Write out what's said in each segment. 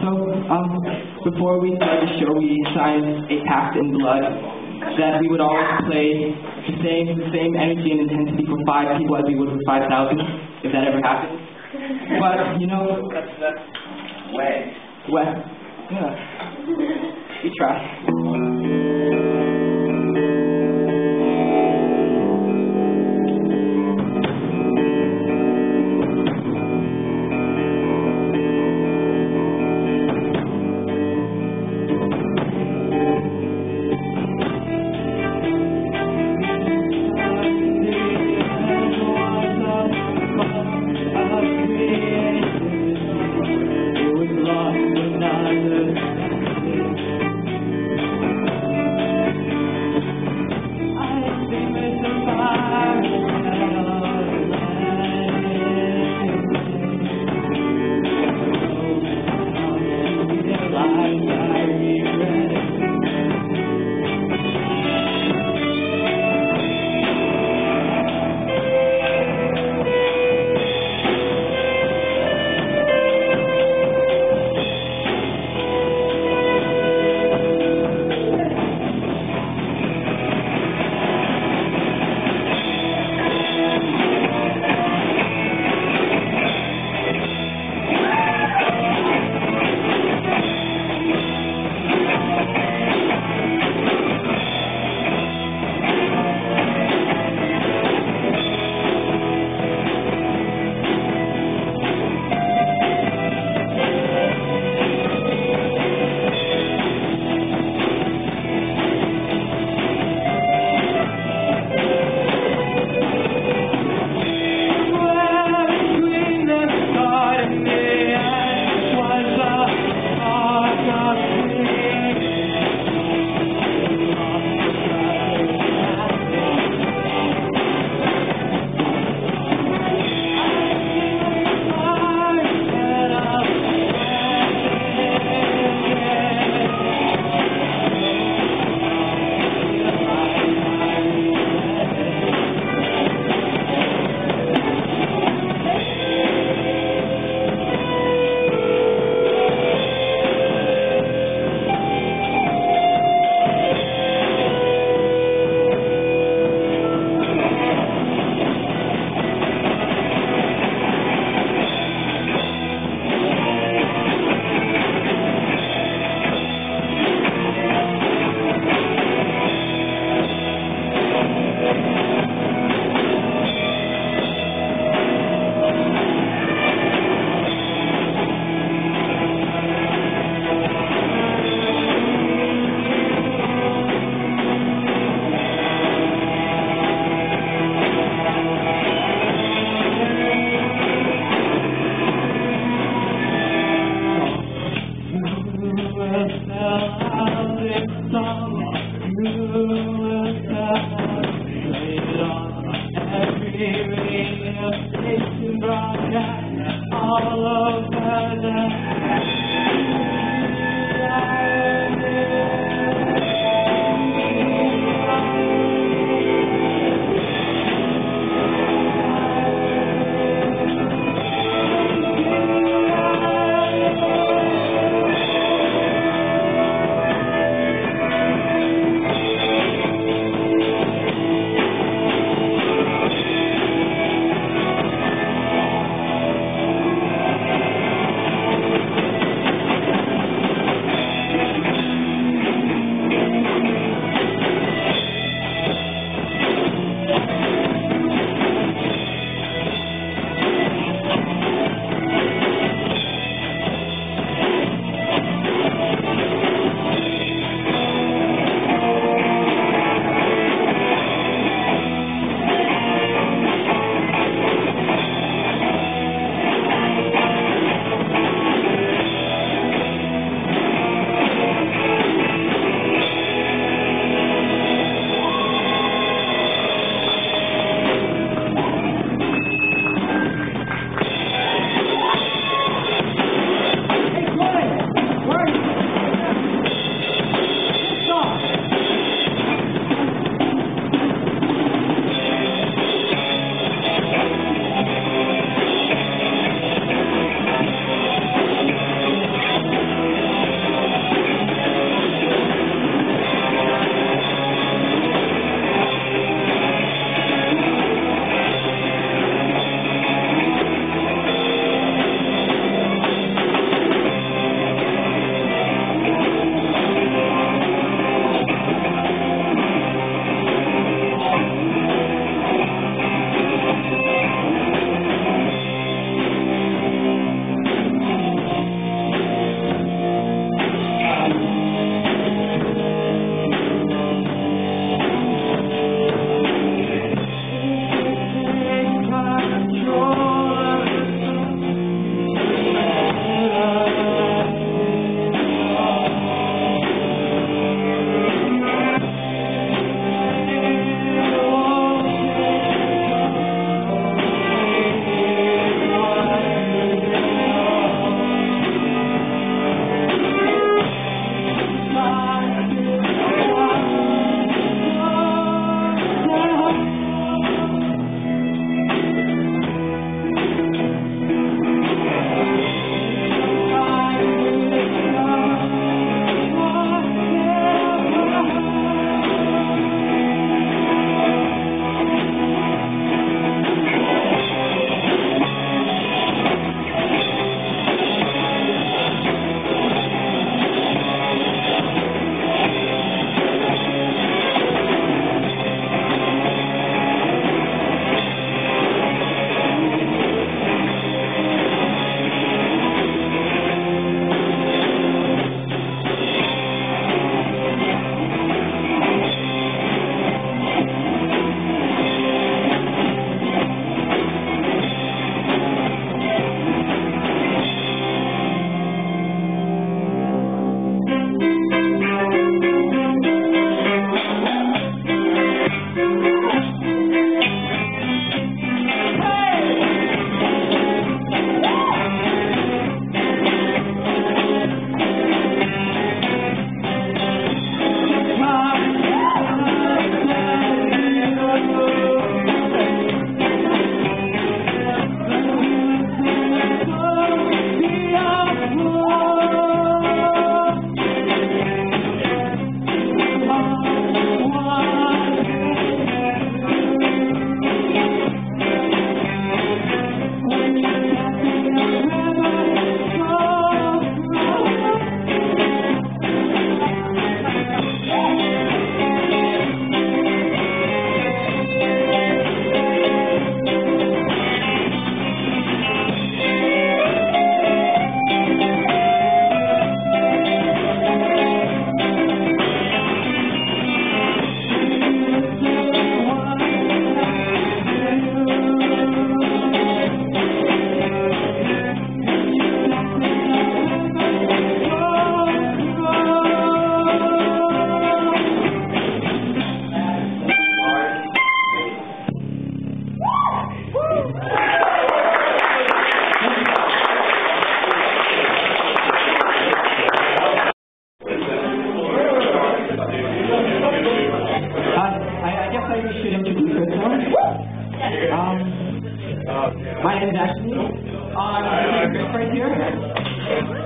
So before we started the show, we signed a pact in blood that we would always play the same energy and intensity for 5 people as we would for 5,000, if that ever happened. But you know, that's way. Well, yeah, we try.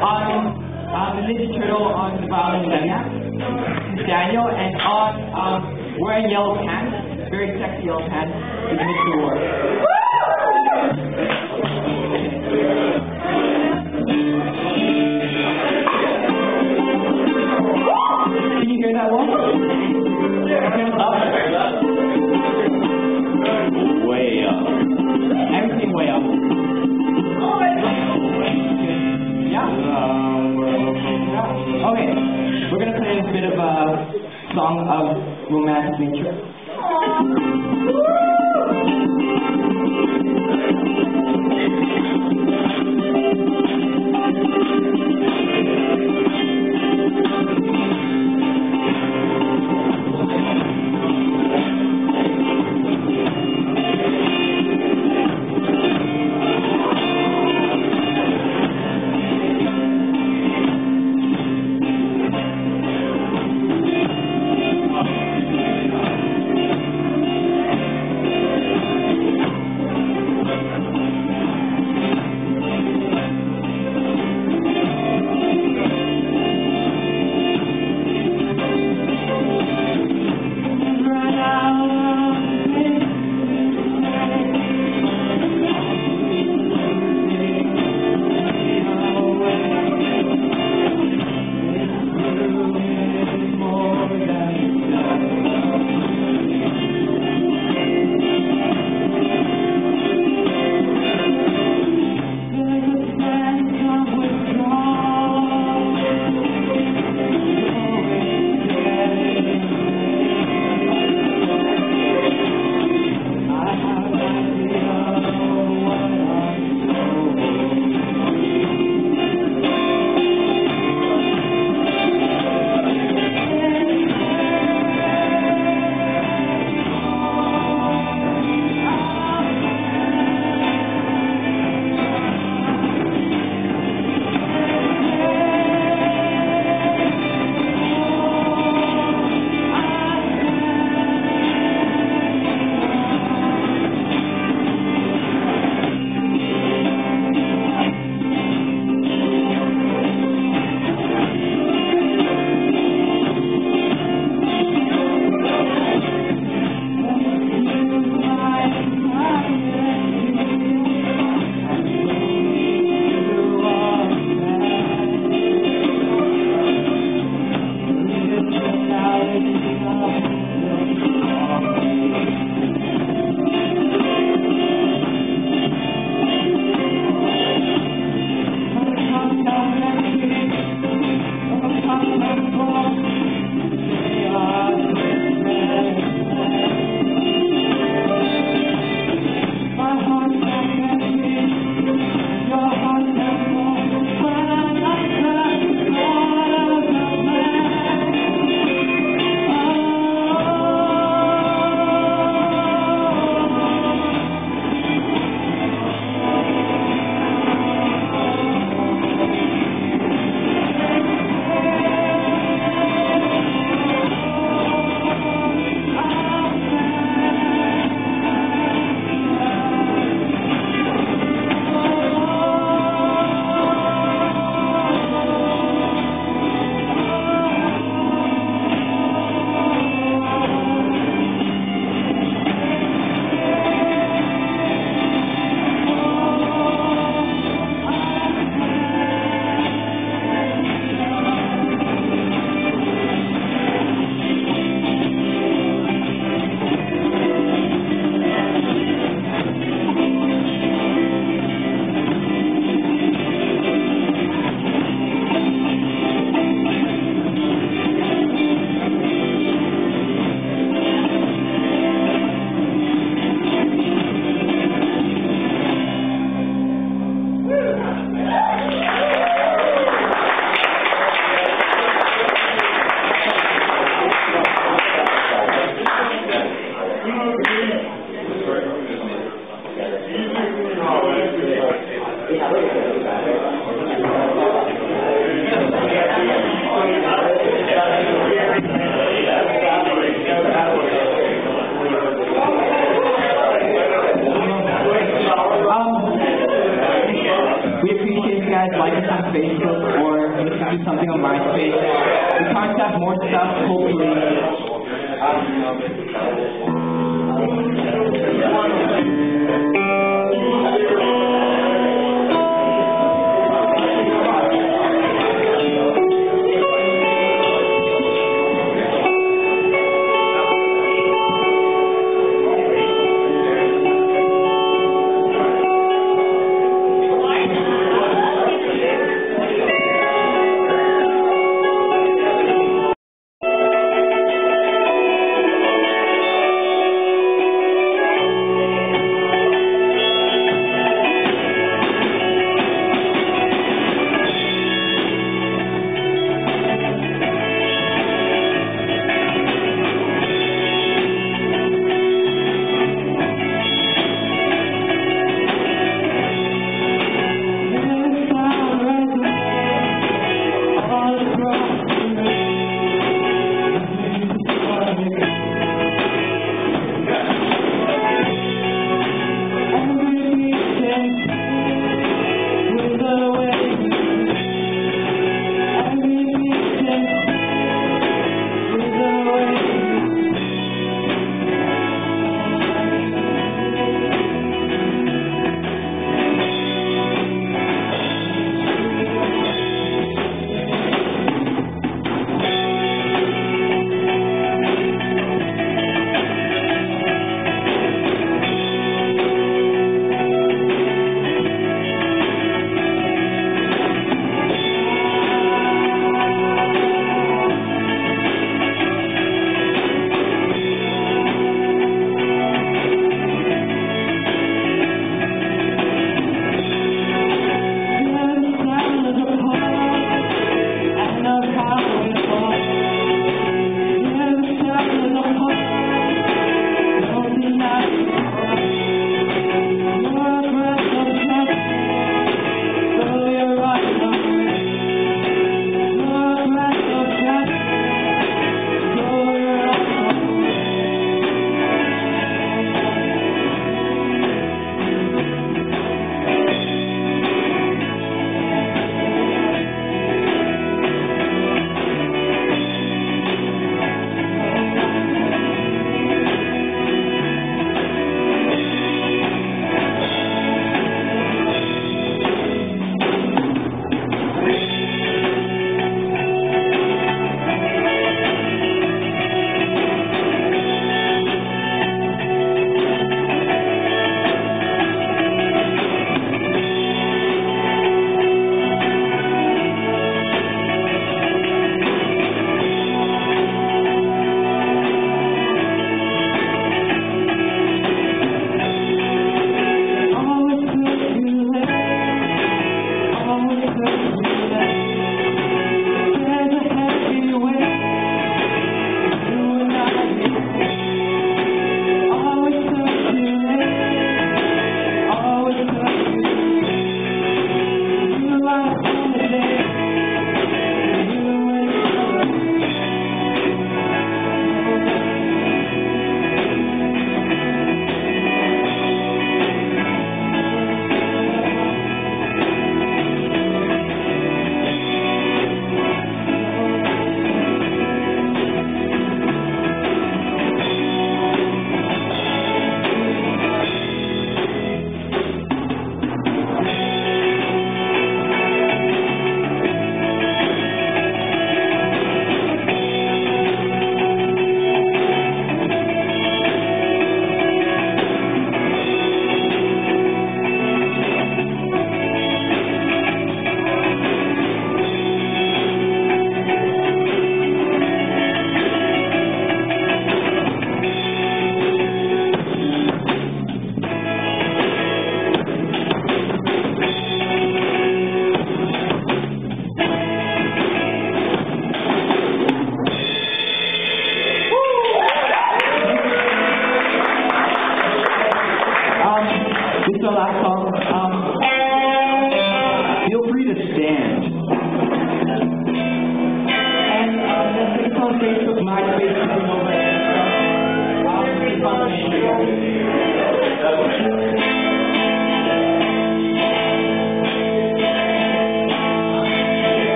on the little on the bottom left. This is Daniel, and on wearing yellow pants, very sexy yellow pants, is Mr. Ward. Can you hear that one? Up. Way up. Everything way up. Okay, we're going to play a bit of a song of romantic nature. guys like us on Facebook, or you can do something on MySpace. We contact more stuff, hopefully.